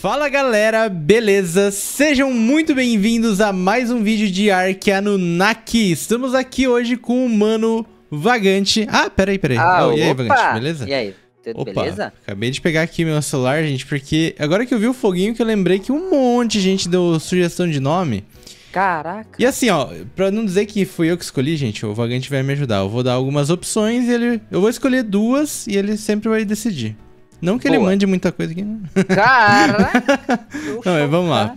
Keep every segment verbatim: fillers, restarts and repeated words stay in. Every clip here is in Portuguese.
Fala galera, beleza? Sejam muito bem-vindos a mais um vídeo de Ark Annunaki. Estamos aqui hoje com o mano Vagante. Ah, peraí, peraí. Ah, oh, e aí, opa. Vagante, beleza? E aí, tudo opa, beleza? Acabei de pegar aqui meu celular, gente, porque agora que eu vi o foguinho que eu lembrei que um monte de gente deu sugestão de nome. Caraca. E assim, ó, pra não dizer que fui eu que escolhi, gente, o Vagante vai me ajudar. Eu vou dar algumas opções e ele... eu vou escolher duas e ele sempre vai decidir. Não que Boa. Ele mande muita coisa aqui, né? Caraca! Não, mas vamos lá.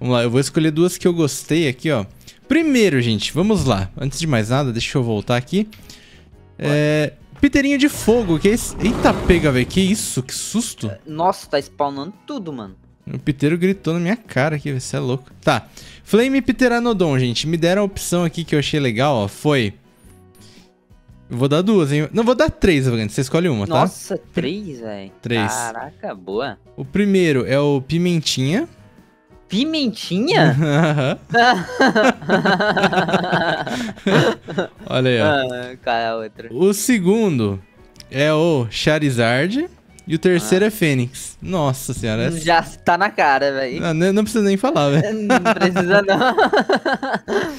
Vamos lá, eu vou escolher duas que eu gostei aqui, ó. Primeiro, gente, vamos lá. Antes de mais nada, deixa eu voltar aqui. É, piteirinho de fogo, que é esse? Eita, pega, velho. Que isso? Que susto. Nossa, tá spawnando tudo, mano. O piteiro gritou na minha cara aqui, você é louco. Tá. Flame Pteranodon, gente. Me deram a opção aqui que eu achei legal, ó. Foi... Vou dar duas, hein? Não, vou dar três, Vagante. Você escolhe uma, tá? Nossa, três, velho. Três. Caraca, boa. O primeiro é o Pimentinha. Pimentinha? Olha aí, ó. Ah, cara, a outra. O segundo é o Charizard. E o terceiro ah. é Fênix. Nossa senhora. Essa... Já tá na cara, velho. Não, não precisa nem falar, velho. Não precisa, não.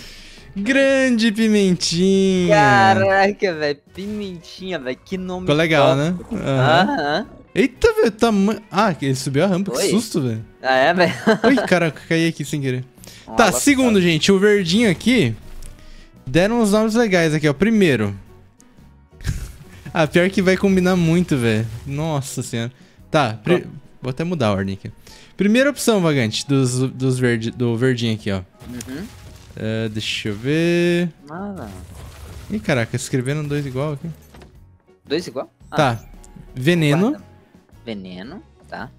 Grande Pimentinha! Caraca, velho. Pimentinha, velho. Que nome. Ficou legal, top, né? Aham. Uhum. Uhum. Eita, velho. Tamanho... Ah, ele subiu a rampa. Oi. Que susto, velho. Ah, é, velho? Ui, caraca. Caí aqui sem querer. Ah, tá, segundo, cara. Gente. O verdinho aqui... Deram uns nomes legais aqui, ó. Primeiro. Ah, pior que vai combinar muito, velho. Nossa senhora. Tá. Pri... Vou até mudar a ordem aqui. Primeira opção, Vagante. Dos, dos verde... Do verdinho aqui, ó. Uhum. Uh, deixa eu ver... Ah. Ih, caraca, escrevendo dois igual aqui. Dois igual? Ah. Tá. Veneno. Guarda. Veneno, tá.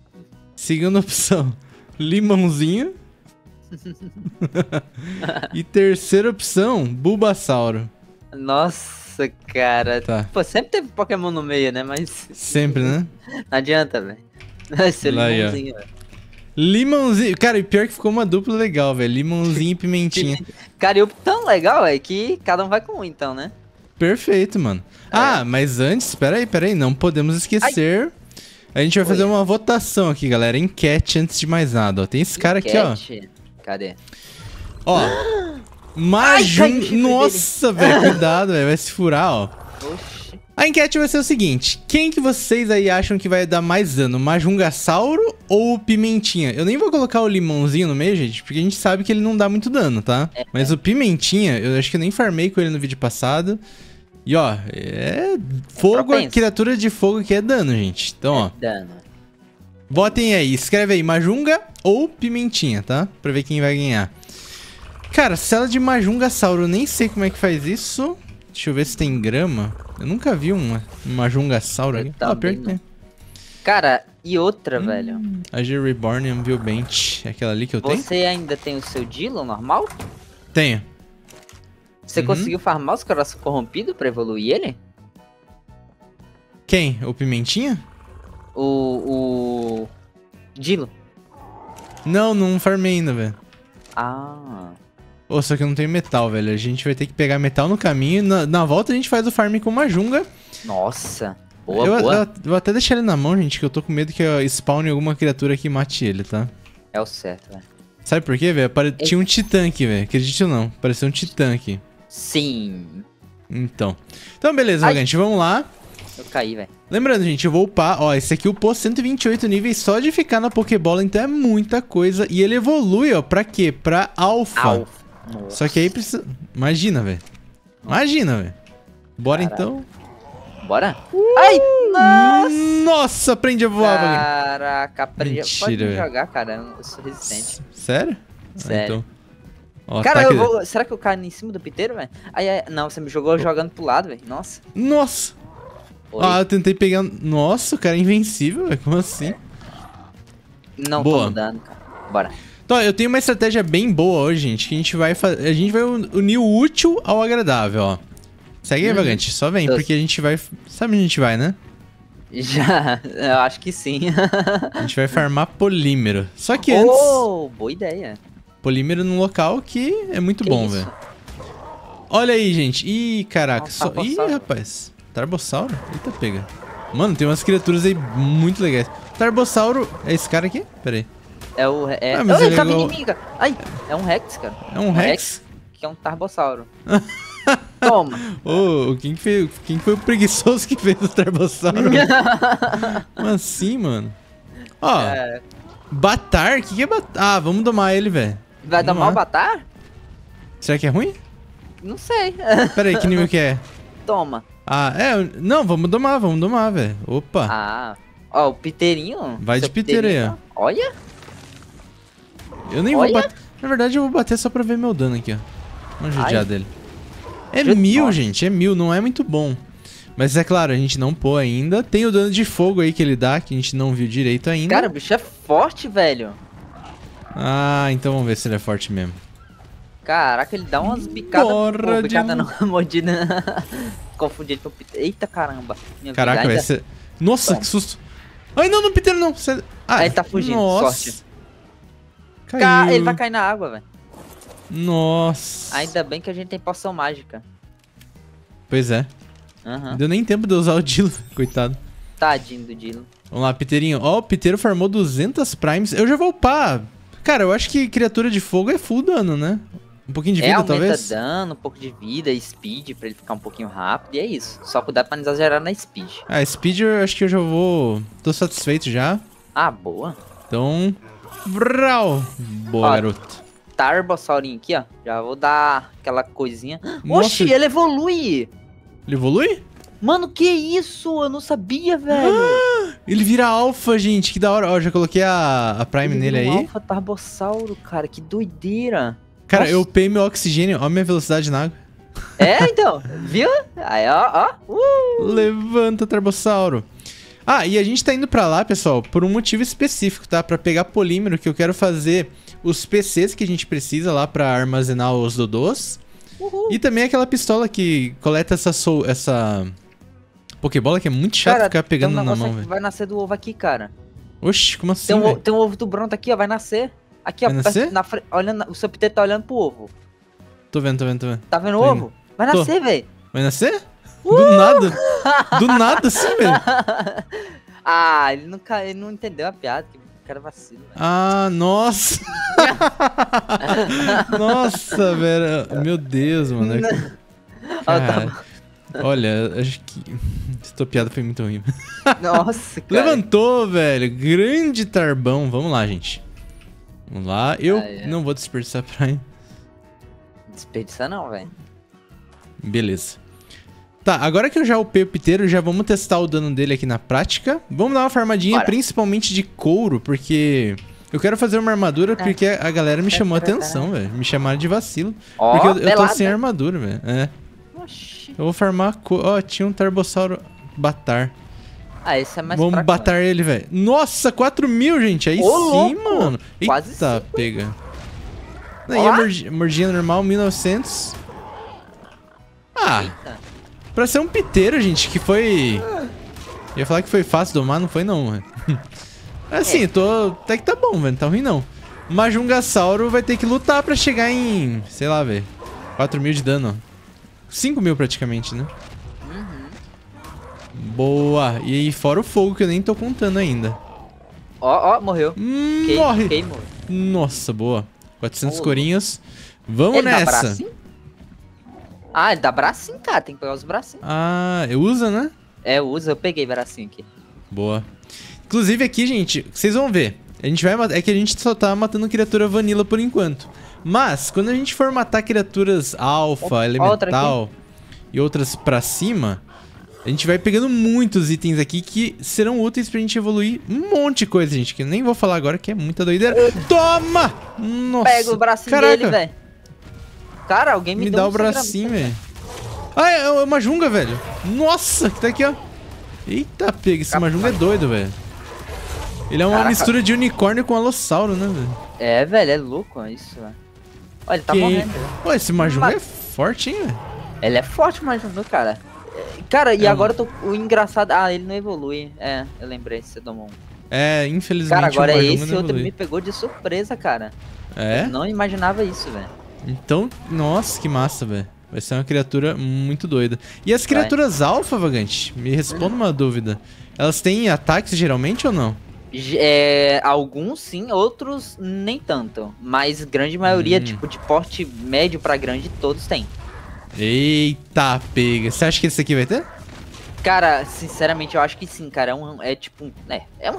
Segunda opção, limãozinho. E terceira opção, Bulbasauro. Nossa, cara. Tá. Pô, sempre teve Pokémon no meio, né? Mas... Sempre, né? Não adianta, velho. Esse limãozinho, velho. Limãozinho, cara, e pior que ficou uma dupla legal, velho. Limãozinho e pimentinha. Cara, e o tão legal é que cada um vai com um, então, né? Perfeito, mano. É. Ah, mas antes, peraí, peraí, não podemos esquecer. Ai. A gente vai Oi. Fazer uma votação aqui, galera. Enquete antes de mais nada, ó. Tem esse cara Enquete. Aqui, ó. Cadê? Ó. Ah. Majun... Ai, nossa, velho, cuidado, velho. Vai se furar, ó. Oxi. A enquete vai ser o seguinte. Quem que vocês aí acham que vai dar mais dano? Majungassauro ou Pimentinha? Eu nem vou colocar o limãozinho no meio, gente, porque a gente sabe que ele não dá muito dano, tá? É. Mas o Pimentinha, eu acho que eu nem farmei com ele no vídeo passado. E, ó, é... Fogo, a criatura de fogo que é dano, gente. Então, ó. É dano. Votem aí. Escreve aí, Majunga ou Pimentinha, tá? Pra ver quem vai ganhar. Cara, cela de Majungassauro. Eu nem sei como é que faz isso. Deixa eu ver se tem grama. Eu nunca vi uma, uma Jungassauro aqui. Ah, pior que tem. Cara, e outra, hum, velho? A G Reborn Ambiobent. É aquela ali que eu Você tenho? Você ainda tem o seu Dilo normal? Tenho. Você uhum. conseguiu farmar os corações corrompidos pra evoluir ele? Quem? O Pimentinha? O... o... Dilo. Não, não farmei ainda, velho. Ah... Oh, só que eu não tenho metal, velho. A gente vai ter que pegar metal no caminho. Na, na volta a gente faz o farm com Majunga. Nossa. Boa, eu, boa. Eu, eu vou até deixar ele na mão, gente, que eu tô com medo que eu spawne alguma criatura que mate ele, tá? É o certo, velho. Sabe por quê, velho? Apare... Ei... Tinha um titã aqui, velho. Acredite ou não. Pareceu um titã aqui. Sim. Então. Então, beleza, Ai. Vagante. Vamos lá. Eu caí, velho. Lembrando, gente, eu vou upar. Ó, esse aqui upou cento e vinte e oito níveis só de ficar na Pokébola. Então é muita coisa. E ele evolui, ó. Pra quê? Pra Alpha. Alpha. Nossa. Só que aí precisa... Imagina, velho. Imagina, velho. Bora, Caraca. Então. Bora? Uh, Ai, nossa! Nossa, aprendi a voar, velho. Caraca, aprendi a... Pode me jogar, cara. Eu sou resistente. Sério? Sério. Ah, então. Ó, cara, tá eu vou... será que eu caio em cima do piteiro, velho? Ai, ai, não, você me jogou oh. jogando pro lado, velho. Nossa. Nossa! Oi. Ah, eu tentei pegar... Nossa, o cara é invencível, velho. Como assim? Não Boa. Tô mudando, cara. Bora. Então, eu tenho uma estratégia bem boa hoje, gente, que a gente vai fazer, a gente vai unir o útil ao agradável, ó. Segue aí, hum, Vagante, só vem, porque a gente vai... Sabe onde a gente vai, né? Já, eu acho que sim. A gente vai farmar polímero. Só que antes... Oh, boa ideia. Polímero num local que é muito que bom, velho. Olha aí, gente. Ih, caraca. Nossa, só... Ih, rapaz. Tarbossauro? Eita, pega. Mano, tem umas criaturas aí muito legais. Tarbossauro. É esse cara aqui? Pera aí. É o... É... Ah, mas oh, ele tá igual... inimiga. Ai, é um Rex, cara. É um, um Rex? Rex? Que é um Tarbossauro. Toma. Ô, oh, quem, que foi, quem que foi o preguiçoso que fez o Tarbossauro? Como assim, mano? Ó, oh, é... Batar? O que, que é Batar? Ah, vamos domar ele, velho. Vai domar, domar o Batar? Será que é ruim? Não sei. Pera aí, que nível que é? Toma. Ah, é? Não, vamos domar, vamos domar, velho. Opa. Ah, ó, o piteirinho. Vai de piteirinha. Olha. Eu nem Olha. vou bater. Na verdade, eu vou bater só pra ver meu dano aqui, ó. Vamos judiar Ai. dele. É Justo mil, bom. gente. É mil, não é muito bom. Mas é claro, a gente não pô ainda. Tem o dano de fogo aí que ele dá, que a gente não viu direito ainda. Cara, o bicho é forte, velho. Ah, então vamos ver se ele é forte mesmo. Caraca, ele dá umas bicadas... Porra, bicada de... não, mordida. Confundi ele com o Pteranodon. Eita, caramba. Minha Caraca, velho. Ainda... Cê... Nossa, Tom. que susto. Ai, não, não, Pteranodon, não. Cê... Ah, ele tá fugindo, nossa. sorte. Caiu. Ele vai cair na água, velho. Nossa. Ainda bem que a gente tem poção mágica. Pois é. Uhum. Não deu nem tempo de usar o Dilo, coitado. Tadinho do Dilo. Vamos lá, Piteirinho. Ó, oh, o Piteiro farmou duzentas primes. Eu já vou upar. Cara, eu acho que criatura de fogo é full dano, né? Um pouquinho de vida, é, aumenta talvez? aumenta dano, um pouco de vida, speed, pra ele ficar um pouquinho rápido, e é isso. Só cuidado pra não exagerar na speed. Ah, speed eu acho que eu já vou... Tô satisfeito já. Ah, boa. Então... Vrau! Boa, ó, garoto. Tarbossaurinho aqui, ó. Já vou dar aquela coisinha. Nossa. Oxi, ele evolui! Ele evolui? Mano, que isso? Eu não sabia, velho. Ah, ele vira alfa, gente. Que da hora. Ó, já coloquei a, a Prime ele nele aí. Alpha Tarbossauro, cara. Que doideira. Cara, Nossa. eu upei meu oxigênio, ó minha velocidade na água. É, então, viu? Aí, ó, ó. Uh. Levanta, Tarbossauro. Ah, e a gente tá indo pra lá, pessoal, por um motivo específico, tá? Pra pegar polímero, que eu quero fazer os P Cs que a gente precisa lá pra armazenar os dodôs. Uhul. E também aquela pistola que coleta essa... Soul, essa Pokébola, que é muito chato cara, ficar pegando na mão, velho. Vai nascer do ovo aqui, cara. Oxi, como assim, tem um, tem um ovo do Bronto aqui, ó, vai nascer. Aqui, ó, perto, na frente, olhando, o seu Pteranodon tá olhando pro ovo. Tô vendo, tô vendo, tô vendo. Tá vendo o ovo? Vai nascer, velho. Vai nascer? Uh! Do nada. Do nada, sim, velho. Ah, ele, nunca, ele não entendeu a piada. Que cara vacilo, velho. Ah, nossa. Nossa, velho. Meu Deus, mano. Cara, olha, acho que... Essa piada foi muito ruim. Nossa, cara. Levantou, velho. Grande Tarbão. Vamos lá, gente. Vamos lá, eu ah, é. não vou desperdiçar Prime. Desperdiçar não, velho. Beleza. Tá, agora que eu já upei o Pteiro, já vamos testar o dano dele aqui na prática. Vamos dar uma farmadinha, Bora. principalmente de couro, porque... Eu quero fazer uma armadura, porque a galera me chamou a atenção, velho. Me chamaram de vacilo. Oh, porque eu, eu tô sem armadura, velho. É. Oxi. Eu vou farmar couro. Ó, oh, tinha um Tarbossauro Batar. Ah, esse é mais Vamos fraco, batar mano. ele, velho. Nossa, quatro mil, gente. Aí Ô, sim, louco. mano. Eita, Quase pega. Aí Olá. a mordinha, mordinha normal, mil e novecentos. Ah. Eita. Pra ser um piteiro, gente, que foi... Eu ia falar que foi fácil domar, não foi não, velho. Assim, é. tô... até que tá bom, velho. Não tá ruim, não. Majungassauro vai ter que lutar pra chegar em... Sei lá, velho. quatro mil de dano, ó. cinco mil praticamente, né? Boa. E aí, fora o fogo, que eu nem tô contando ainda. Ó, ó, morreu. Hum, quem, morre. Quem morre. Nossa, boa. quatrocentos oh, corinhos. Vamos ele nessa. Dá ah, ele dá bracinho, cara. Tem que pegar os bracinhos. Ah, usa, né? É, usa. Eu peguei bracinho aqui. Boa. Inclusive aqui, gente, vocês vão ver. A gente vai matar... É que a gente só tá matando criatura vanilla por enquanto. Mas, quando a gente for matar criaturas alfa, elemental outra e outras pra cima... A gente vai pegando muitos itens aqui que serão úteis pra gente evoluir um monte de coisa, gente. Que eu nem vou falar agora, que é muita doideira. Toma! Nossa, pega o bracinho caraca. dele, velho. Cara, alguém me, me deu dá um o bracinho, velho. Ah, é, é uma junga, velho. Nossa, que tá aqui, ó. Eita, pega. Esse Majunga é doido, velho. Ele é uma Caraca. mistura de unicórnio com alossauro, né, velho? É, velho, é louco isso, velho. Olha, ele tá que... morrendo. Pô, esse Majunga Mas... é forte, hein, velho? Ele é forte, Majunga, cara. Cara, e é, agora eu tô... o engraçado... Ah, ele não evolui. É, eu lembrei, você tomou um. É, infelizmente. Cara, agora é esse outro me pegou de surpresa, cara. É? Eu não imaginava isso, velho. Então, nossa, que massa, velho. Vai ser uma criatura muito doida. E as criaturas alfa, Vagante? Me responda uma dúvida. Elas têm ataques geralmente ou não? É, alguns sim, outros nem tanto. Mas grande maioria, hum. tipo, de porte médio pra grande, todos têm. Eita, pega. Você acha que esse aqui vai ter? Cara, sinceramente, eu acho que sim, cara. É, um, é tipo um... É, é, um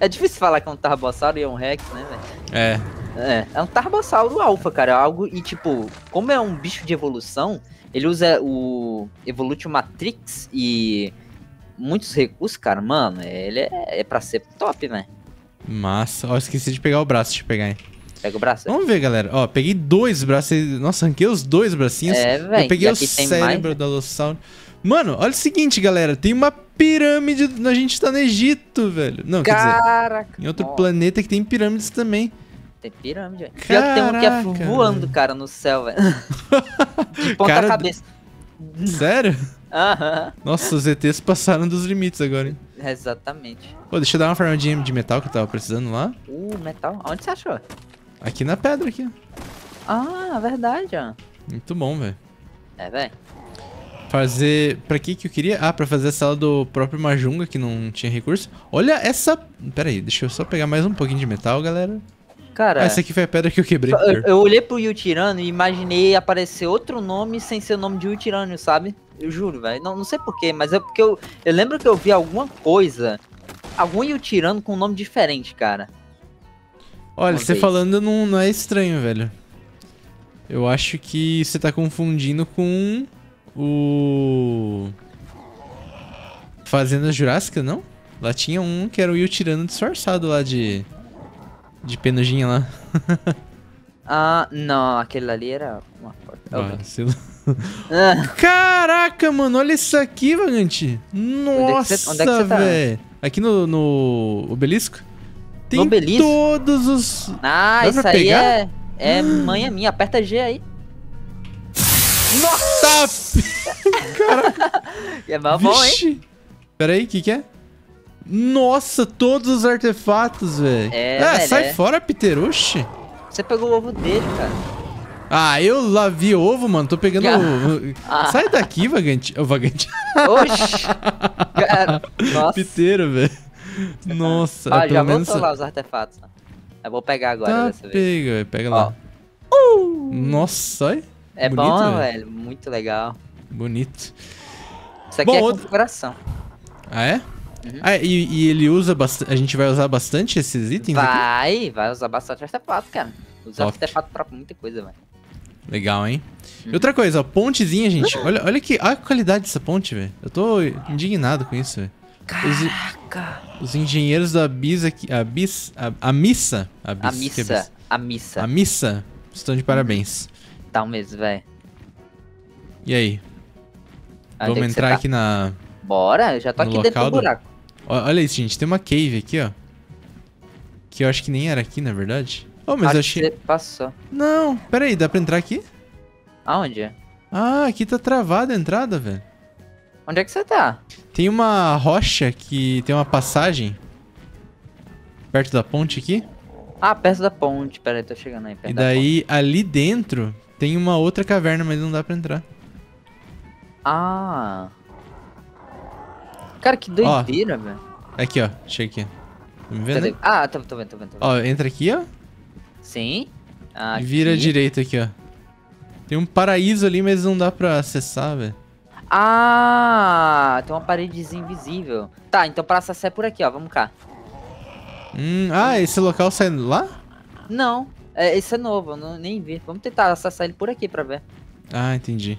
é difícil falar que é um Tarbossauro e é um Rex, né, velho? É. é. É um Tarbossauro alfa, cara. Algo, e, tipo, como é um bicho de evolução, ele usa o Evolution Matrix e... muitos recursos, cara, mano, ele é, é pra ser top, né? Massa. Ó, oh, esqueci de pegar o braço, deixa eu pegar aí. Pega o braço. Vamos ver, galera. Ó, oh, peguei dois braços. Nossa, arranquei os dois bracinhos. É, velho. Eu peguei o cérebro mais, do Alossauro. Mano, olha o seguinte, galera. Tem uma pirâmide. A gente tá no Egito, velho. Não, Caraca, quer dizer, em outro ó. planeta que tem pirâmides também. Tem pirâmide, velho. Pior que tem um que é voando, cara, no céu, velho. De ponta cara... cabeça. Sério? Aham. Nossa, os E Ts passaram dos limites agora, hein? Exatamente. Pô, deixa eu dar uma farmadinha de metal que eu tava precisando lá. Uh, metal? Onde você achou? Aqui na pedra, aqui, ó. Ah, verdade, ó. Muito bom, velho. É, velho. Fazer... Pra que que eu queria? Ah, pra fazer a sala do próprio Majunga, que não tinha recurso. Olha essa... Pera aí, deixa eu só pegar mais um pouquinho de metal, galera. Cara... Ah, essa aqui foi a pedra que eu quebrei. Eu, eu olhei pro Yutirano e imaginei aparecer outro nome sem ser o nome de Yutirano, sabe? Eu juro, velho. Não, não sei porquê, mas é porque eu, eu lembro que eu vi alguma coisa. Algum Yutirano com um nome diferente, cara. Olha, você falando não, não é estranho, velho. Eu acho que você tá confundindo com o... Fazenda Jurássica, não? Lá tinha um que era o Yutirano disfarçado lá de... De penujinha lá. Ah, não. Aquele ali era uma porta. Ah, sei lá. Caraca, mano, olha isso aqui, Vagante. Nossa, onde é que você tá? Aqui no, no obelisco? Tem no obelisco? Todos os... Ah, dá isso aí pegar? é... É manha minha, aperta G aí. Nossa! Caraca. É mal bom, hein? Pera aí, o que que é? Nossa, todos os artefatos, velho. É, ah, velho, sai é. fora, Pterushi. Você pegou o ovo dele, cara. Ah, eu lá vi ovo, mano. Tô pegando ah. ovo. Ah. Sai daqui, Vagante. Oh, Vagante. Oxi. Cara, nossa. Piteiro, velho. Nossa. Ah, é, já voltou essa... lá os artefatos. Eu vou pegar agora tá, dessa vez. Pega, velho. Pega ó. lá. Uh. Nossa, olha. É bonito, bom, velho. Muito legal. Bonito. Isso aqui bom, é outro... configuração. Ah, é? Uhum. Ah, e, e ele usa bastante. A gente vai usar bastante esses itens? Vai, aqui? vai usar bastante artefato, cara. Usa artefato pra muita coisa, velho. Legal, hein? Uhum. E outra coisa, ó, pontezinha, gente. Olha, olha que olha a qualidade dessa ponte, velho. Eu tô indignado com isso, velho. Caraca! Os, os engenheiros da Bis aqui. A Bis. A, a missa. A, bis, a missa. É bis? A missa. A missa. Estão de parabéns. Tá um mesmo, velho. E aí? Onde Vamos é entrar tá? aqui na. Bora, eu já tô aqui dentro do buraco. Do... Olha isso, gente. Tem uma cave aqui, ó. Que eu acho que nem era aqui, na verdade. Oh, mas acho eu achei... que você passou. Não, pera aí. Dá pra entrar aqui? Aonde? Ah, aqui tá travada a entrada, velho. Onde é que você tá? Tem uma rocha que tem uma passagem. Perto da ponte aqui. Ah, perto da ponte. Pera aí, tô chegando aí. Perto e daí, da ponte. ali dentro, tem uma outra caverna, mas não dá pra entrar. Ah... Cara, que doideira, velho. Aqui, ó. Chega aqui. Tá me vendo? Cadê? Ah, tô, tô vendo, tô vendo, tô vendo. Ó, entra aqui, ó. Sim. Aqui. E vira direito aqui, ó. Tem um paraíso ali, mas não dá pra acessar, velho. Ah, tem uma paredezinha invisível. Tá, então pra acessar é por aqui, ó. Vamos cá. Hum, ah, esse local sai lá? Não. É, esse é novo, eu não, nem vi. Vamos tentar acessar ele por aqui pra ver. Ah, entendi.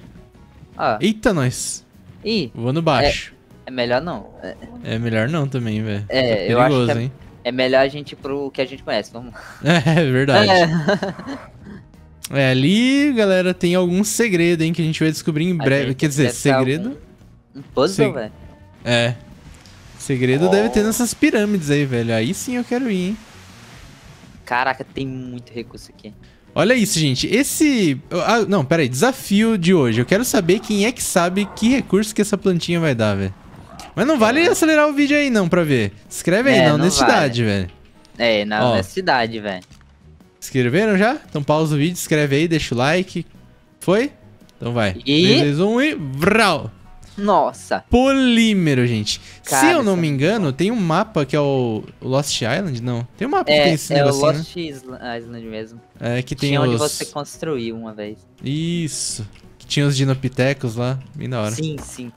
Ó. Eita, nós. Ih. Voando baixo. É... É melhor não. É, é melhor não também, velho. É, é perigoso, eu acho que é, hein? É melhor a gente ir pro que a gente conhece, vamos. É, verdade. É. É, ali, galera, tem algum segredo, hein, que a gente vai descobrir em breve. Quer dizer, segredo... Algum... Um puzzle, Se... velho. É. Segredo oh. deve ter nessas pirâmides aí, velho. Aí sim eu quero ir, hein. Caraca, tem muito recurso aqui. Olha isso, gente. Esse... Ah, não, pera aí. Desafio de hoje. Eu quero saber quem é que sabe que recurso que essa plantinha vai dar, velho. Mas não vale é. acelerar o vídeo aí, não, pra ver. Escreve aí, é, na honestidade, vale. velho. É, na Ó. honestidade, velho. Escreveram já? Então pausa o vídeo, escreve aí, deixa o like. Foi? Então vai. E... três, dois, um e... Vral! Nossa. Polímero, gente. Cara, se eu não me engano, é tem um mapa que é o Lost Island, não? Tem um mapa é, que tem esse é negocinho, É o Lost né? Isla Island mesmo. É, que tem Tinha os... onde você construiu uma vez. Isso. Que tinha os dinopitecos lá, bem da hora. Sim, sim.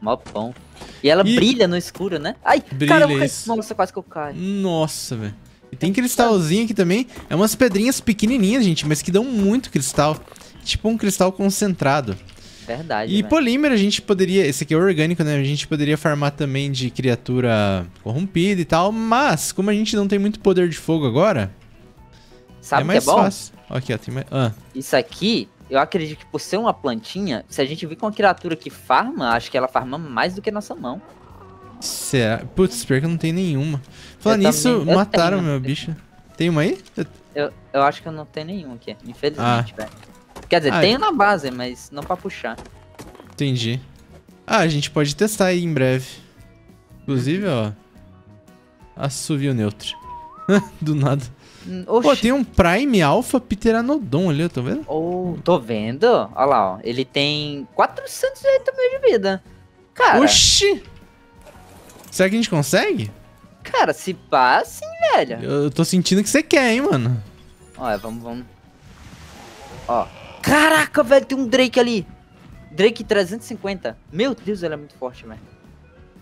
Mó bom. E ela e... brilha no escuro, né? Ai, cara, nossa, quase que eu caio. Nossa, velho. E tem cristalzinho aqui também. É umas pedrinhas pequenininhas, gente, mas que dão muito cristal. Tipo um cristal concentrado. Verdade, E véio. polímero a gente poderia... Esse aqui é orgânico, né? A gente poderia farmar também de criatura corrompida e tal. Mas, como a gente não tem muito poder de fogo agora... Sabe é mais que é bom? Fácil. Aqui, ó, tem mais... Ah. Isso aqui, eu acredito que por ser uma plantinha, se a gente vir com uma criatura que farma, acho que ela farma mais do que a nossa mão. Será? Putz, pior que eu não tenho nenhuma. Falando nisso, também... mataram tenho, meu bicho. Tem uma aí? Eu... Eu, eu acho que eu não tenho nenhuma aqui, infelizmente, ah. velho. Quer dizer, ah, tem na base, mas não pra puxar. Entendi. Ah, a gente pode testar aí em breve. Inclusive, ó. Assovio neutro. Do nada. Oxi. Pô, tem um Prime Alpha Pteranodon ali, tá vendo? Oh, tô vendo. Olha lá, ó. Ele tem quatrocentos e oito mil de vida. Cara. Oxi! Será que a gente consegue? Cara, se pá, sim, velho. Eu tô sentindo que você quer, hein, mano. Olha, vamos, vamos. Ó. Caraca, velho, tem um Drake ali. Drake trezentos e cinquenta. Meu Deus, ele é muito forte, velho.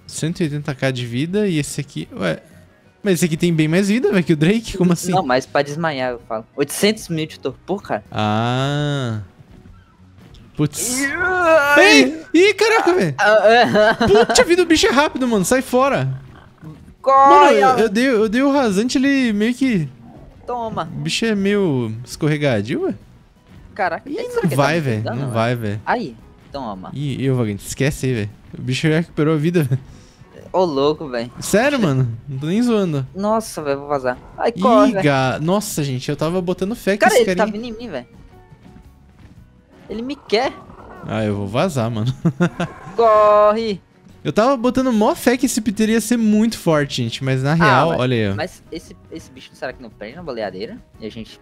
cento e oitenta k de vida e esse aqui... Ué... Mas esse aqui tem bem mais vida, velho, que o Drake? Como assim? Não, mas pra desmaiar, eu falo. oitocentos mil de torpor, cara. Ah... Putz. Ei! Ih, caraca, velho. Puta vida, o bicho é rápido, mano. Sai fora. Mano, eu, eu, dei, eu dei o rasante, ele meio que... Toma. O bicho é meio escorregadio, velho. Caraca, Ih, não vai, velho. Tá não vai, velho. Aí, toma. Ih, eu, Vagante, esquece aí, velho. O bicho já recuperou a vida, velho. Ô, louco, velho. Sério, mano? Não tô nem zoando. Nossa, velho, vou vazar. Ai, corre, velho. Nossa, gente, eu tava botando fé que esse carinha... Cara, ele tá vindo em mim, velho. Ele me quer. Ah, eu vou vazar, mano. Corre. Eu tava botando mó fé que esse Pter ia ser muito forte, gente. Mas na ah, real, mas, olha aí, ó. Mas esse, esse bicho, será que não perde na baleadeira? E a gente...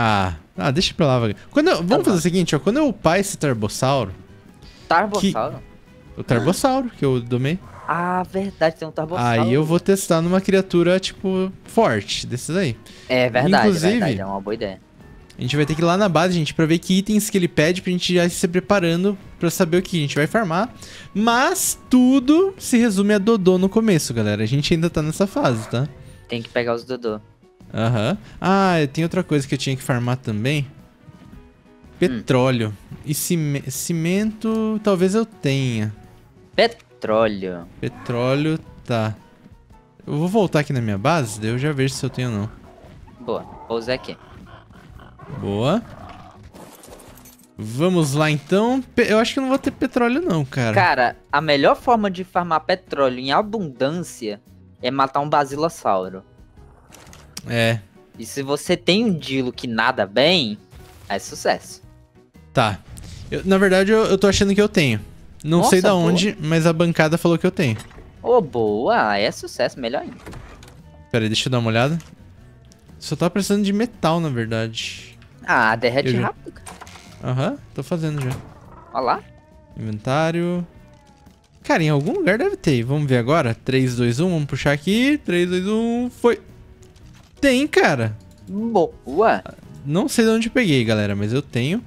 Ah, ah, deixa pra lá, Vagante. Quando eu, vamos tá fazer o seguinte, ó. Quando eu upar esse Tarbossauro... Tarbossauro? Que, o Tarbossauro, ah. que eu domei. Ah, verdade, tem um Tarbossauro. Aí eu vou testar numa criatura, tipo, forte, desses aí. É verdade, Inclusive, verdade, é uma boa ideia. A gente vai ter que ir lá na base, gente, pra ver que itens que ele pede, pra gente já se preparando pra saber o que a gente vai farmar. Mas tudo se resume a Dodô no começo, galera. A gente ainda tá nessa fase, tá? Tem que pegar os Dodô. Aham. Uhum. Ah, tem outra coisa que eu tinha que farmar também. Petróleo. Hum. E cime cimento talvez eu tenha. Petróleo. Petróleo, tá. Eu vou voltar aqui na minha base, daí eu já vejo se eu tenho ou não. Boa, vou usar aqui. Boa. Vamos lá, então. Eu acho que eu não vou ter petróleo não, cara. Cara, a melhor forma de farmar petróleo em abundância é matar um basilossauro. É. E se você tem um Dilo que nada bem, é sucesso. Tá. Eu, na verdade, eu, eu tô achando que eu tenho. Não Nossa, sei da boa. onde, mas a bancada falou que eu tenho. Ô, oh, boa. É sucesso, melhor ainda. Pera aí, deixa eu dar uma olhada. Só tá precisando de metal, na verdade. Ah, derrete já... rápido, cara. Aham, uhum, tô fazendo já. Olha lá. Inventário. Cara, em algum lugar deve ter. Vamos ver agora. três, dois, um. Vamos puxar aqui. três, dois, um. Foi. Tem, cara. Boa. Não sei de onde eu peguei, galera, mas eu tenho.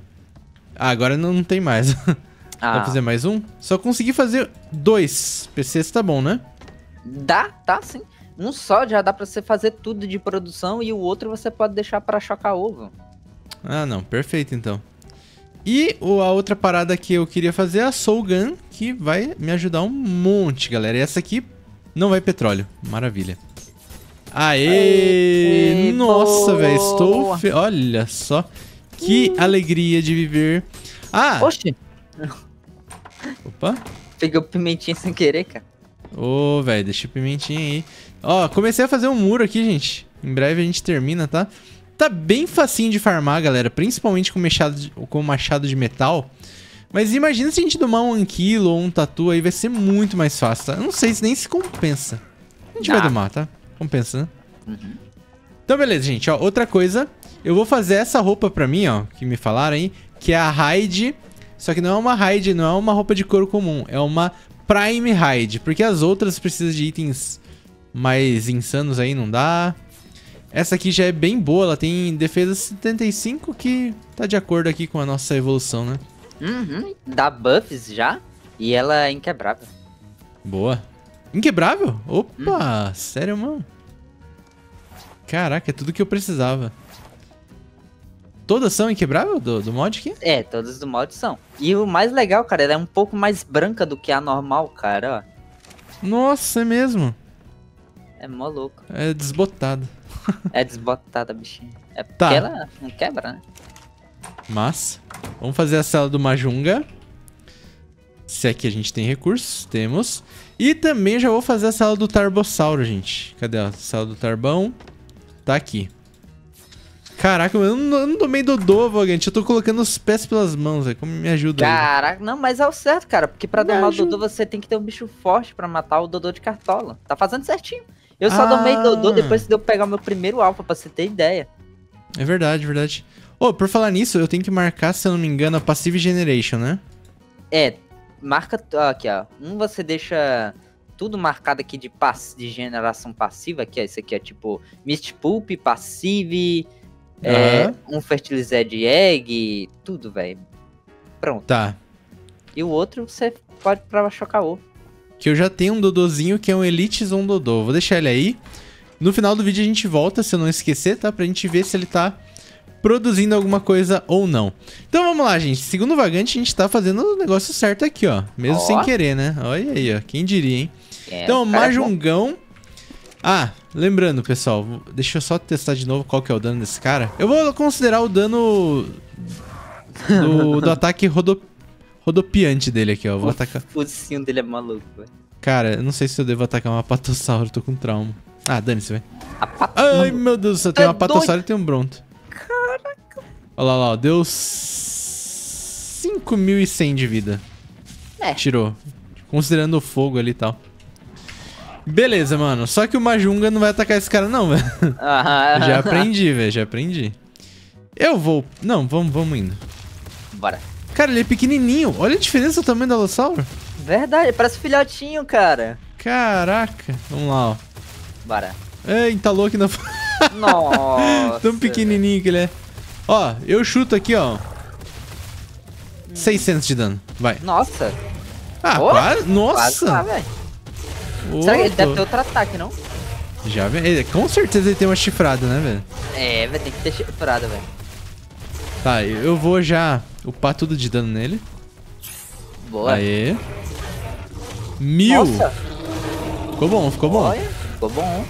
Ah, agora não tem mais. Ah. Dá pra fazer mais um? Só consegui fazer dois P Cs, tá bom, né? Dá, tá sim. Um só já dá pra você fazer tudo de produção e o outro você pode deixar pra chocar ovo. Ah, não. Perfeito, então. E a outra parada que eu queria fazer é a Soul Gun, que vai me ajudar um monte, galera. E essa aqui não vai petróleo. Maravilha. Aê! Aê! Nossa, velho, estou... Fe... Olha só, que hum. alegria de viver. Ah! Oxi! Opa! Pegou pimentinha sem querer, cara. Ô, oh, velho, deixa a pimentinha aí. Ó, comecei a fazer um muro aqui, gente. Em breve a gente termina, tá? Tá bem facinho de farmar, galera, principalmente com machado de, com machado de metal. Mas imagina se a gente domar um anquilo ou um tatu aí, vai ser muito mais fácil, tá? Eu não sei se nem se compensa. A gente ah. vai domar, tá? Compensa, né? Uhum. Então, beleza, gente. Ó, outra coisa. Eu vou fazer essa roupa pra mim, ó. Que me falaram aí. Que é a Hide Só que não é uma hide, não é uma roupa de couro comum, é uma Prime Hide, porque as outras precisam de itens mais insanos aí, não dá. Essa aqui já é bem boa, ela tem defesa setenta e cinco, que tá de acordo aqui com a nossa evolução, né? Uhum, dá buffs já, e ela é inquebrável. Boa. Inquebrável? Opa, uhum. Sério, mano? Caraca, é tudo que eu precisava. Todas são inquebrável do, do mod aqui? É, todas do mod são. E o mais legal, cara, ela é um pouco mais branca do que a normal, cara, ó. Nossa, é mesmo? É mó louco. É desbotada. É desbotada, bichinha. É porque tá. Ela não quebra, né? Mas, vamos fazer a sala do Majunga. Se aqui a gente tem recursos, temos. E também já vou fazer a sala do Tarbossauro, gente. Cadê a sala do Tarbão? Tá aqui. Caraca, eu não, eu não tomei Dodô, Vagante. Eu tô colocando os pés pelas mãos, velho. Como me ajuda? Caraca, aí, não, mas é o certo, cara. Porque pra domar o Dodô, você tem que ter um bicho forte pra matar o Dodô de Cartola. Tá fazendo certinho. Eu só ah. domei Dodô depois de eu pegar o meu primeiro alfa, pra você ter ideia. É verdade, verdade. Ô, oh, por falar nisso, eu tenho que marcar, se eu não me engano, a Passive Generation, né? É, marca aqui, ó. Um você deixa tudo marcado aqui de, pass de geração passiva, que é isso aqui, é tipo Mist Pulp, Passive, uhum. é, um Fertilizante de Egg, tudo, velho. Pronto. Tá. E o outro você pode pra chocar o. Que eu já tenho um Dodôzinho que é um Elite Zone Dodô. Vou deixar ele aí. No final do vídeo a gente volta, se eu não esquecer, tá? Pra gente ver se ele tá produzindo alguma coisa ou não. Então vamos lá, gente. Segundo o Vagante, a gente tá fazendo o negócio certo aqui, ó. Mesmo oh. sem querer, né? Olha aí, ó. Quem diria, hein? É, então, Majungão. Ah, lembrando, pessoal. Deixa eu só testar de novo qual que é o dano desse cara. Eu vou considerar o dano do, do ataque rodop... rodopiante dele aqui, ó. Vou o atacar... O focinho dele é maluco, velho. Cara, eu não sei se eu devo atacar um Apatossauro. Tô com trauma. Ah, dane-se, velho. Pat... Ai, meu Deus do céu. Tem um Apatossauro e tem um Bronto. Caraca. Olha lá, olha lá, deu cinco mil e cem de vida. É. Tirou. Considerando o fogo ali e tal. Beleza, mano. Só que o Majunga não vai atacar esse cara não, velho. Ah, já aprendi, velho. Já aprendi. Eu vou... Não, vamos, vamos indo. Bora. Cara, ele é pequenininho. Olha a diferença do tamanho do Alossauro. Verdade, parece um filhotinho, cara. Caraca. Vamos lá, ó. Bora. Ei, entalou aqui na... Nossa. Tão pequenininho que ele é. Ó, eu chuto aqui, ó. Hum. seiscentos de dano. Vai. Nossa. Ah, oh, quase. Nossa. Quase lá, oh, será que ele deve ter outro ataque, não? Já, velho. Com certeza ele tem uma chifrada, né, velho? É, vai ter que ter chifrada, velho. Tá, eu vou já upar tudo de dano nele. Boa. Aê. Mil. Nossa. Ficou bom, ficou bom. Olha, ficou bom.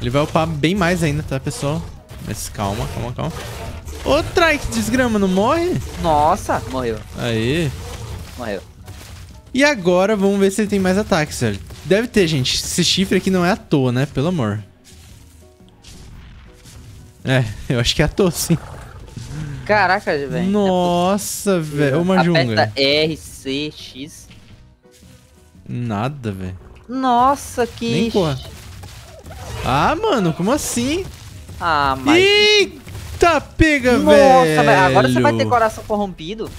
Ele vai upar bem mais ainda, tá, pessoal? Mas calma, calma, calma. Ô, Drake, desgrama, não morre? Nossa, morreu. Aí. Morreu. E agora, vamos ver se ele tem mais ataques, velho. Deve ter, gente. Esse chifre aqui não é à toa, né? Pelo amor. É, eu acho que é à toa, sim. Caraca, velho. Nossa, velho. Ô, Majunga. Aperta R, C, X. Nada, velho. Nossa, que... Nem porra. Ah, mano, como assim? Ah, mas... Eita, pega, velho! Nossa, velho, agora você vai ter coração corrompido?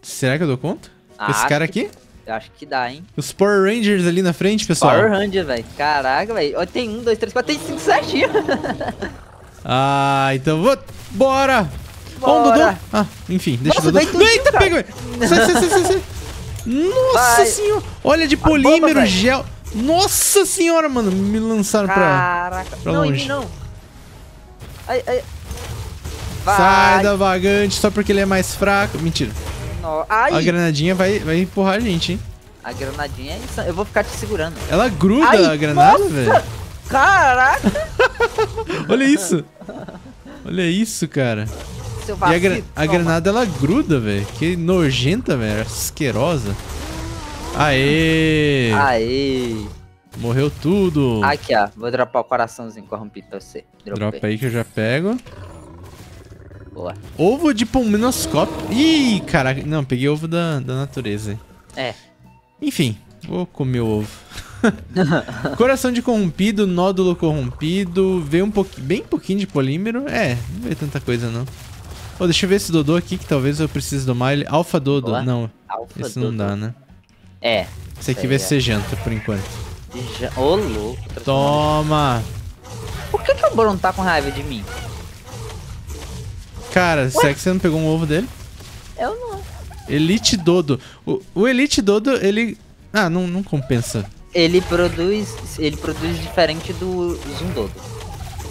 Será que eu dou conta? Ah, esse cara aqui? Que... Eu acho que dá, hein? Os Power Rangers ali na frente, pessoal. Power Rangers, velho. Caraca, velho. Tem um, dois, três, quatro, tem cinco certinho. Ah, então vou... Bora! Ó, um Dodô. Ah, enfim, deixa o Dodô. Eita, pega, velho! Sai, sai, sai, sai. Nossa vai. Senhora! Olha, de polímero, bomba, gel... Nossa senhora, mano, me lançaram Caraca. pra, pra não, longe. Não, não. Ai, ai. Vai. Sai da Vagante só porque ele é mais fraco. Mentira. No... Ai. A granadinha vai, vai empurrar a gente, hein? A granadinha é insana. Eu vou ficar te segurando. Ela gruda ai, a granada, velho. Caraca. Olha isso. Olha isso, cara. Seu vacilo, e a, gra... a granada, ela gruda, velho. Que nojenta, velho. Asquerosa. Aê! Aê! Morreu tudo! Aqui, ó. Vou dropar o coraçãozinho corrompido pra você. Dropei. Dropa aí que eu já pego. Boa. Ovo de pulminoscópio. Ih, caraca. Não, peguei ovo da, da natureza. É. Enfim, vou comer o ovo. Coração de corrompido, nódulo corrompido. Veio um pouquinho, bem pouquinho de polímero. É, não veio tanta coisa, não. Oh, deixa eu ver esse Dodô aqui, que talvez eu precise domar ele. Alpha Dodô. Olá. Não, Alpha esse Dodô. Não dá, né? É. Esse aqui vai é. ser janta, por enquanto. Ja... Ô, louco. Toma! Por que, que o Bronto tá com raiva de mim? Cara, Ué? será que você não pegou um ovo dele? Eu não. Elite Dodô. O, o Elite Dodô, ele... Ah, não, não compensa. Ele produz... Ele produz diferente do Zoom Dodô.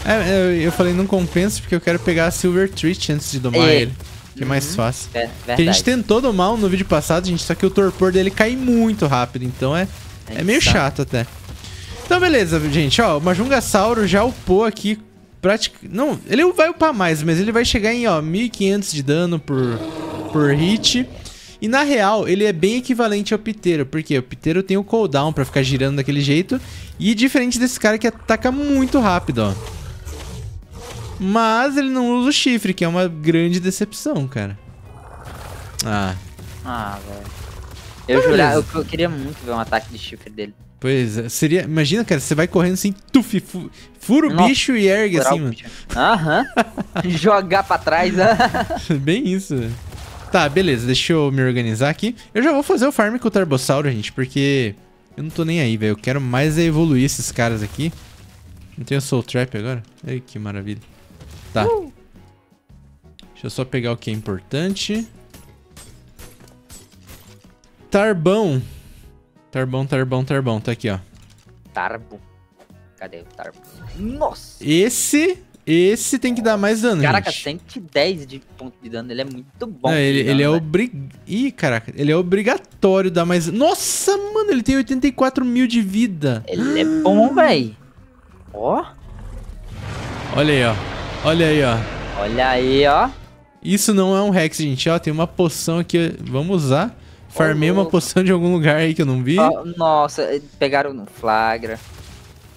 É, eu falei não compensa porque eu quero pegar a Silver Treat antes de domar e... ele, que uhum. é mais fácil. É, porque a gente tentou domar um no vídeo passado, gente, só que o torpor dele cai muito rápido, então é, é, é meio chato até. Então beleza, gente, ó, o Majungassauro já upou aqui, pratica... não, ele vai upar mais, mas ele vai chegar em, ó, mil e quinhentos de dano por, por hit. E na real, ele é bem equivalente ao Pteiro, porque o Pteiro tem o cooldown pra ficar girando daquele jeito, e diferente desse cara que ataca muito rápido, ó. Mas ele não usa o chifre, que é uma grande decepção, cara. Ah. Ah, velho. Eu jurava, eu, eu queria muito ver um ataque de chifre dele. Pois é, seria... Imagina, cara, você vai correndo assim, tuf, fu, fura o Nossa, bicho e ergue assim, mano. Aham. Jogar pra trás, né? Bem isso, velho. Tá, beleza, deixa eu me organizar aqui. Eu já vou fazer o farm com o Tarbossauro, gente, porque... Eu não tô nem aí, velho. Eu quero mais evoluir esses caras aqui. Não tem o Soul Trap agora? Ai, que maravilha. Tá. Uh. Deixa eu só pegar o que é importante. Tarbão. Tarbão, Tarbão, Tarbão. Tá aqui, ó. Tarbo. Cadê o Tarbo? Nossa! Esse... Esse tem que dar mais dano, caraca, gente. cento e dez de ponto de dano. Ele é muito bom. Não, ele dano, ele é obrig... Ih, caraca. Ele é obrigatório dar mais... Nossa, mano! Ele tem oitenta e quatro mil de vida. Ele é bom, véi. Ó. Olha aí, ó. Olha aí, ó. Olha aí, ó. Isso não é um Rex, gente, ó. Tem uma poção aqui. Vamos usar. Farmei oh, uma poção de algum lugar aí que eu não vi. Oh, nossa, pegaram no flagra.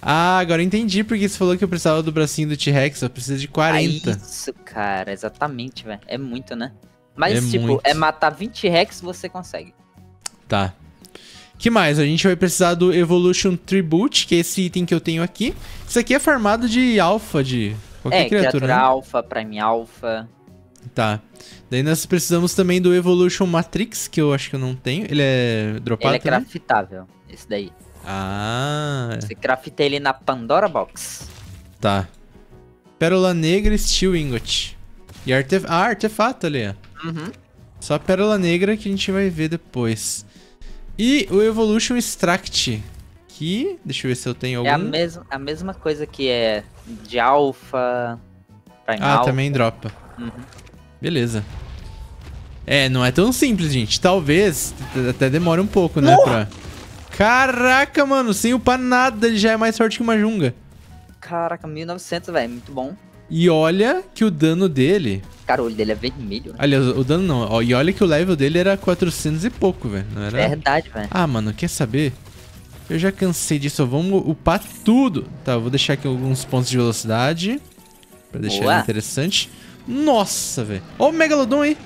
Ah, agora eu entendi porque você falou que eu precisava do bracinho do T-Rex. Eu preciso de quarenta. Ah, isso, cara. Exatamente, velho. É muito, né? Mas, é tipo, muito. É matar vinte Rex, você consegue. Tá. Que mais? A gente vai precisar do Evolution Tribute, que é esse item que eu tenho aqui. Isso aqui é farmado de alfa, de... Qualquer é, criatura, criatura né? alfa, Prime Alpha. Tá. Daí nós precisamos também do Evolution Matrix, que eu acho que eu não tenho. Ele é dropado, Ele é craftável, né? Esse daí. Ah. Você crafta ele na Pandora Box. Tá. Pérola Negra e Steel Ingot. E artef... Ah, artefato ali, ó. Uhum. Só a Pérola Negra que a gente vai ver depois. E o Evolution Extract. Aqui, deixa eu ver se eu tenho algum. É a mesma, a mesma coisa que é de alfa. Ah, alpha. Também dropa. Uhum. Beleza. É, não é tão simples, gente. Talvez até demore um pouco, né? Oh! Pra... Caraca, mano, sem upar nada, ele já é mais forte que uma Junga. Caraca, mil e novecentos, velho, muito bom. E olha que o dano dele... Cara, o olho dele é vermelho. Né? Aliás, o dano não. E olha que o level dele era quatrocentos e pouco, velho. Não era... Verdade, velho. Ah, mano, quer saber? Eu já cansei disso, ó. Vamos upar tudo. Tá, eu vou deixar aqui alguns pontos de velocidade. Pra deixar Boa. ele interessante. Nossa, velho. Ó o Megalodon aí.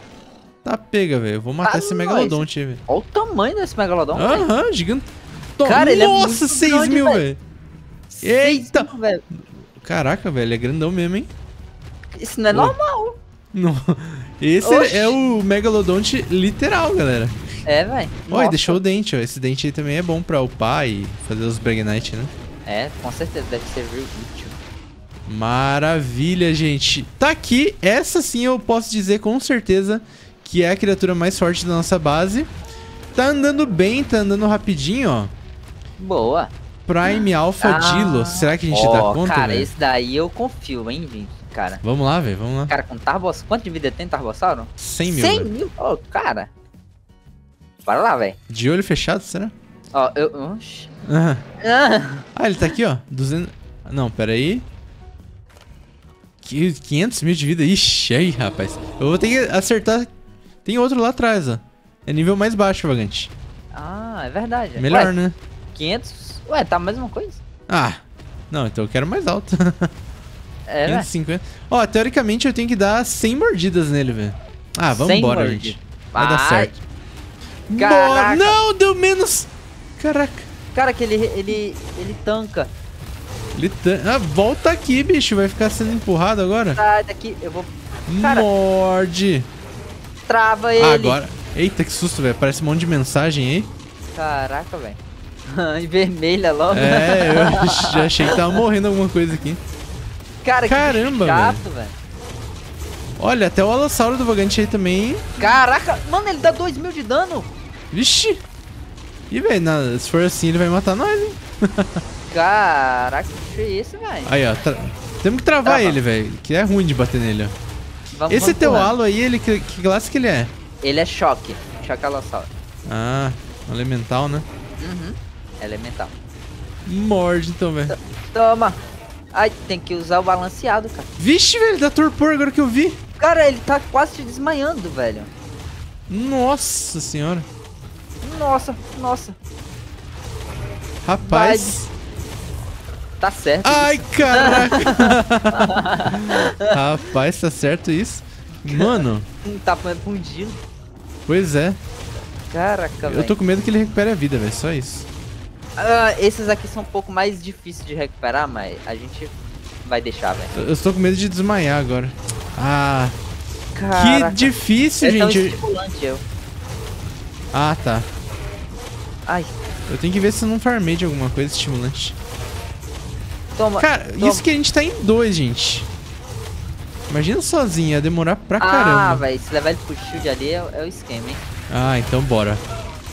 Tá pega, velho. Eu vou matar ah, esse Megalodon, tio, velho. Olha o tamanho desse Megalodon. Aham, uh-huh, gigante. Cara, ele é muito Nossa, seis mil, velho. Eita. Velho. Caraca, velho. Ele é grandão mesmo, hein? Isso não é Pô. normal. Não. Esse Oxi. é o Megalodonte literal, galera. É, velho. Ó, e deixou o dente, ó. Esse dente aí também é bom pra upar e fazer os Bregnite, né? É, com certeza. Deve ser real útil. Maravilha, gente. Tá aqui. Essa sim eu posso dizer com certeza que é a criatura mais forte da nossa base. Tá andando bem, tá andando rapidinho, ó. Boa. Prime Alpha ah. Dilo. Será que a gente oh, dá conta, cara, véio? Esse daí eu confio, hein, gente? Cara. Vamos lá, velho, vamos lá. Cara, com Tarbossauro... Quanto de vida tem Tarbossauro? cem mil, cem mil? Ó, oh, cara. Bora lá, velho. De olho fechado, será? Ó, oh, eu... Oxi. Ah. Ah. ah, ele tá aqui, ó. duzentos... Não, pera aí. quinhentos mil de vida. Ixi, aí, rapaz. Eu vou ter que acertar... Tem outro lá atrás, ó. É nível mais baixo, Vagante. Ah, é verdade. Melhor, Ué, né? quinhentos... Ué, tá a mesma coisa? Ah. Não, então eu quero mais alto. É, quinhentos e cinquenta. Ó, oh, teoricamente eu tenho que dar cem mordidas nele, velho. Ah, vamos embora, gente. Vai ah, dar certo. Caraca. Boa. Não, deu menos. Caraca. Cara, que ele, ele, ele tanca. Ele tanca. Ah, volta aqui, bicho. Vai ficar sendo empurrado agora. Sai daqui. Eu vou Cara, morde. Trava ele. Agora. Eita, que susto, velho. Parece um monte de mensagem aí. Caraca, velho. E vermelha logo. É, eu já achei que tava morrendo alguma coisa aqui. Cara, caramba, que chato, velho. Olha, até o Alossauro do Vagante aí também. Caraca, mano, ele dá dois mil de dano. Vixe. Ih, velho, se for assim ele vai matar nós, hein. Caraca, que é isso, velho. Aí, ó, tra... temos que travar Trava. ele, velho. Que é ruim de bater nele, ó. Vamos, Esse vamos teu pular. Halo aí, ele, que, que classe que ele é? Ele é choque, choque Alossauro. Ah, elemental, né? Uhum, elemental. Morde então, velho. Toma. Ai, tem que usar o balanceado, cara. Vixe, velho, dá torpor agora que eu vi. Cara, ele tá quase te desmaiando, velho. Nossa senhora. Nossa, nossa. Rapaz. Vai. Tá certo. Ai, isso. Caraca. Rapaz, tá certo isso? Mano. Não tá fundindo. Pois é. Caraca, velho. Eu tô com medo que ele recupere a vida, velho, só isso. Uh, esses aqui são um pouco mais difíceis de recuperar, mas a gente vai deixar, velho. Eu estou com medo de desmaiar agora. Ah, caraca, que difícil, é gente. Tão estimulante, eu. Ah, tá. Ai. Eu tenho que ver se eu não farmei de alguma coisa estimulante. Toma. Cara, toma. Isso que a gente tá em dois, gente. Imagina sozinho, ia demorar pra ah, caramba. Ah, velho, se levar ele pro shield ali é, é o esquema, hein. Ah, então bora.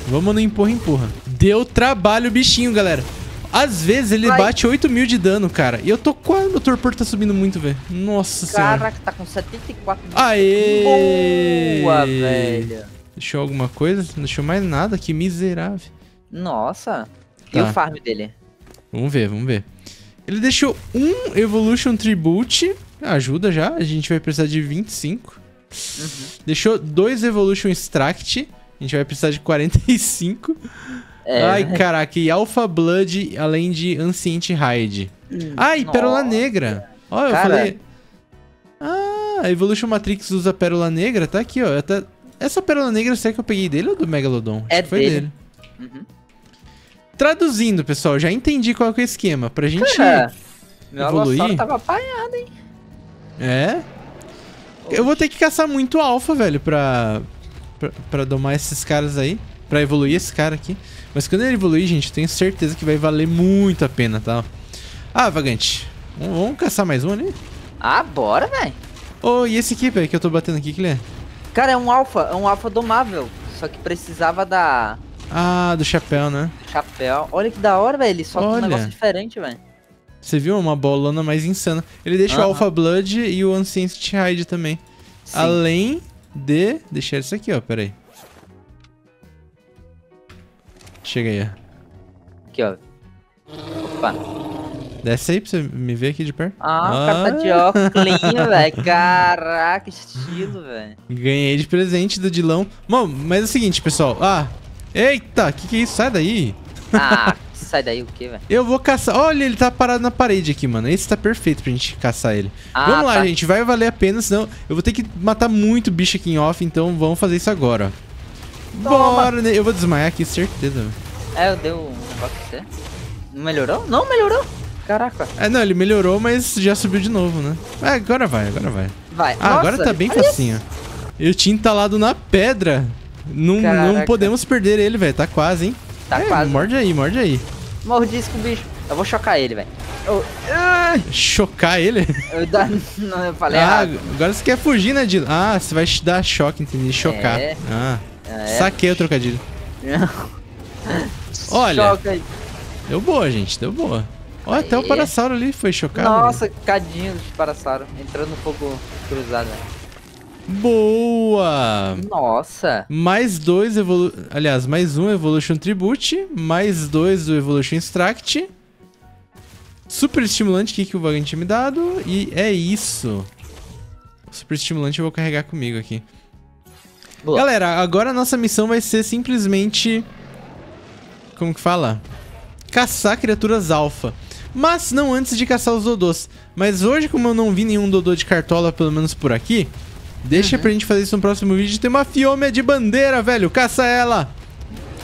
Vamos no empurra, empurra. Deu trabalho o bichinho, galera. Às vezes ele Vai. bate oito mil de dano, cara. E eu tô quase... Meu torpor tá subindo muito, velho. Nossa Caraca, senhora. Caraca, tá com setenta e quatro mil. Aê! Boa, velho. Deixou alguma coisa? Não deixou mais nada. Que miserável. Nossa. Tá. E o farm dele? Vamos ver, vamos ver. Ele deixou um Evolution Tribute. Ajuda já. A gente vai precisar de vinte e cinco. Uhum. Deixou dois Evolution Extract. A gente vai precisar de quarenta e cinco. É. Ai, caraca. E Alpha Blood, além de Ancient Hide. Hum, ah, e nossa. Pérola Negra. Olha, eu falei... Ah, a Evolution Matrix usa Pérola Negra. Tá aqui, ó. Tá... Essa Pérola Negra, será que eu peguei dele ou do Megalodon? É, foi dele. dele. Uhum. Traduzindo, pessoal, já entendi qual que é o esquema. Pra gente Cara, evoluir... Meu tava apanhado, hein? É? Oxi. Eu vou ter que caçar muito Alpha, velho, pra... Pra, pra domar esses caras aí. Pra evoluir esse cara aqui. Mas quando ele evoluir, gente, eu tenho certeza que vai valer muito a pena, tá? Ah, Vagante, vamos, vamos caçar mais um ali? Ah, bora, velho. Oh, e esse aqui, velho, que eu tô batendo aqui, que ele é? Cara, é um alfa, é um alfa domável. Só que precisava da... Ah, do chapéu, né? Do chapéu. Olha que da hora, velho, ele solta Olha. um negócio diferente, velho. Você viu? Uma bolona mais insana. Ele deixa uh-huh. o Alpha Blood e o Ancient Hide também. Sim. Além... de deixar isso aqui, ó, pera aí. Chega aí, ó. Aqui, ó. Opa. Desce aí pra você me ver aqui de perto. Ah, ah. Cara de óculos, velho. Caraca, estilo, velho. Ganhei de presente do Dilão. Bom, mas é o seguinte, pessoal. Ah, eita, que que é isso? Sai daí. Ah, sai daí o que, velho? Eu vou caçar. Olha, ele tá parado na parede aqui, mano. Esse tá perfeito pra gente caçar ele. Ah, vamos lá, tá. gente. Vai valer a pena, senão eu vou ter que matar muito bicho aqui em off. Então vamos fazer isso agora. Toma. Bora, né? Eu vou desmaiar aqui, certeza. É, eu dei um negócio pra você. Melhorou? Não, melhorou. Caraca. É, não, ele melhorou, mas já subiu de novo, né? É, agora vai, agora vai. Vai. Ah, nossa, agora tá bem facinho. Eu tinha entalado na pedra. Não, não podemos perder ele, velho. Tá quase, hein? Tá é, quase. Morde aí, morde aí. Mordisco, bicho. Eu vou chocar ele, velho. Eu... Ah, chocar ele? Eu, da... Não, eu falei ah, errado. Agora você quer fugir, né, Dilo? Ah, você vai dar choque, entendi. Chocar. É. Ah, é. Saquei o trocadilho. Olha. Choca aí. Deu boa, gente. Deu boa. Olha, até o Parasauro ali foi chocado. Nossa, ali. Cadinho de Parasauro. Entrando no fogo cruzado, né? Boa! Nossa! Mais dois evolu... Aliás, mais um Evolution Tribute. Mais dois do Evolution Extract. Super estimulante aqui que o Vagante tinha me dado. E é isso. Super estimulante eu vou carregar comigo aqui. Boa. Galera, agora a nossa missão vai ser simplesmente... Como que fala? Caçar criaturas alfa. Mas não antes de caçar os dodôs. Mas hoje, como eu não vi nenhum dodô de cartola, pelo menos por aqui... Deixa uhum. pra gente fazer isso no próximo vídeo. Tem uma fiômia de bandeira, velho. Caça ela.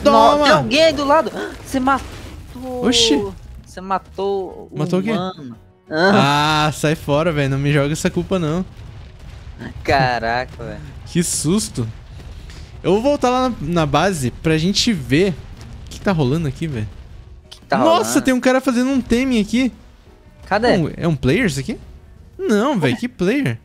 Toma. Não, tem alguém aí do lado. Você matou. Oxi. Você matou. Matou o quê? Ah, sai fora, velho. Não me joga essa culpa, não. Caraca, velho. Que susto. Eu vou voltar lá na, na base pra gente ver o que tá rolando aqui, velho. Tá Nossa, rolando? Tem um cara fazendo um theme aqui. Cadê? Um, é um player isso aqui? Não, velho, que player?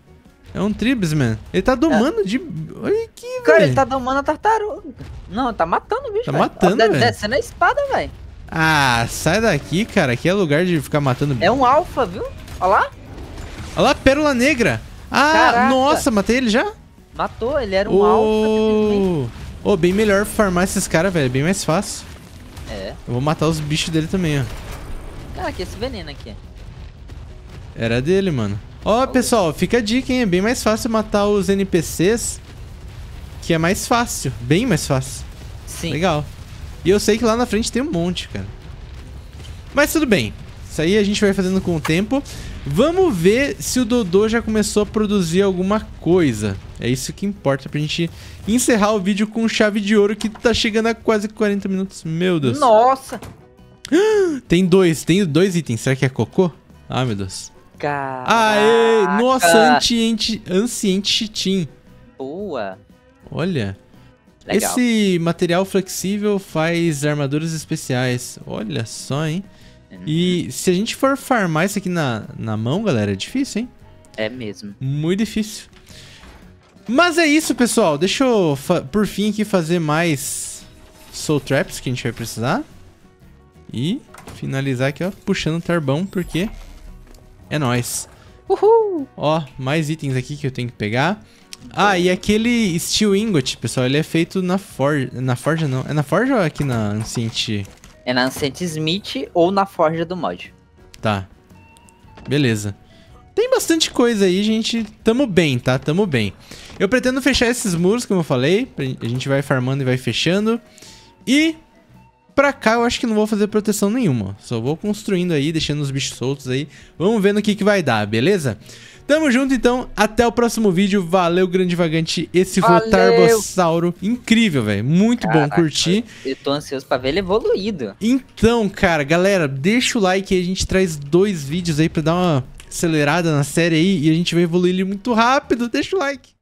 É um tribesman. Ele tá domando é. de... Olha aqui, velho. Cara, véio. ele tá domando a tartaruga. Não, tá matando o bicho, Tá véio. matando, velho. Descendo a espada, velho. Ah, sai daqui, cara. Aqui é lugar de ficar matando bicho. É um alfa, viu? Olha lá. Olha lá, Pérola Negra. Ah, Caraca. nossa, matei ele já? Matou, ele era um oh. alfa. Ô, oh, bem melhor farmar esses caras, velho. Bem mais fácil. É. Eu vou matar os bichos dele também, ó. Caraca, esse veneno aqui. Era dele, mano. Ó, oh, pessoal, fica a dica, hein? É bem mais fácil matar os N P Cs. Que é mais fácil. Bem mais fácil. Sim. Legal. E eu sei que lá na frente tem um monte, cara. Mas tudo bem. Isso aí a gente vai fazendo com o tempo. Vamos ver se o Dodô já começou a produzir alguma coisa. É isso que importa pra gente encerrar o vídeo com chave de ouro, que tá chegando a quase quarenta minutos. Meu Deus. Nossa! Tem dois, tem dois itens. Será que é cocô? Ah, meu Deus. Caraca. Aê! Nossa, Ancient Hide. Boa! Olha. Legal. Esse material flexível faz armaduras especiais. Olha só, hein? E se a gente for farmar isso aqui na, na mão, galera, é difícil, hein? É mesmo. Muito difícil. Mas é isso, pessoal. Deixa eu, por fim, aqui fazer mais Soul Traps que a gente vai precisar. E finalizar aqui, ó, puxando o tarbão, porque é nóis. Uhul! Ó, mais itens aqui que eu tenho que pegar. Ah, e aquele Steel Ingot, pessoal, ele é feito na forja... Na forja, não. É na forja ou aqui na Ancient... É na Ancient Smith ou na forja do mod. Tá. Beleza. Tem bastante coisa aí, gente. Tamo bem, tá? Tamo bem. Eu pretendo fechar esses muros, como eu falei. A gente vai farmando e vai fechando. E pra cá eu acho que não vou fazer proteção nenhuma. Só vou construindo aí, deixando os bichos soltos aí. Vamos ver no que, que vai dar, beleza? Tamo junto, então. Até o próximo vídeo. Valeu, grande vagante. Esse Valeu. foi o Tarbossauro. Incrível, velho. Muito Caraca, bom curtir. Eu tô ansioso pra ver ele evoluído. Então, cara, galera, deixa o like aí. A gente traz dois vídeos aí pra dar uma acelerada na série aí. E a gente vai evoluir ele muito rápido. Deixa o like.